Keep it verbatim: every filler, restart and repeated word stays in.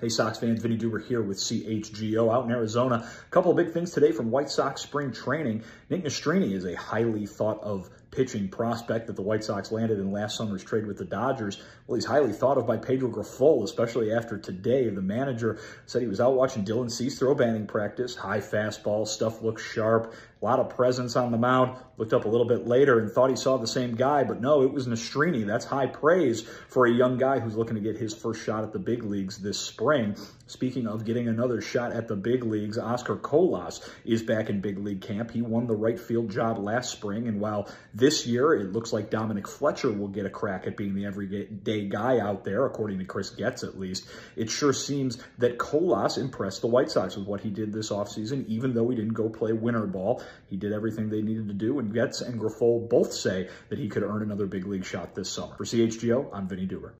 Hey Sox fans, Vinnie Duber here with C H G O out in Arizona. A couple of big things today from White Sox spring training. Nick Nastrini is a highly thought of pitching prospect that the White Sox landed in last summer's trade with the Dodgers. Well, he's highly thought of by Pedro Grifol, especially after today. The manager said he was out watching Dylan Cease throw batting practice. High fastball, stuff looks sharp, a lot of presence on the mound. Looked up a little bit later and thought he saw the same guy, but no, it was Nastrini. That's high praise for a young guy who's looking to get his first shot at the big leagues this spring. Speaking of getting another shot at the big leagues, Oscar Colas is back in big league camp. He won the right field job last spring, and while this year it looks like Dominic Fletcher will get a crack at being the everyday guy out there, according to Chris Getz at least, it sure seems that Colas impressed the White Sox with what he did this offseason, even though he didn't go play winter ball. He did everything they needed to do, and Getz and Grifol both say that he could earn another big league shot this summer. For C H G O, I'm Vinnie Duber.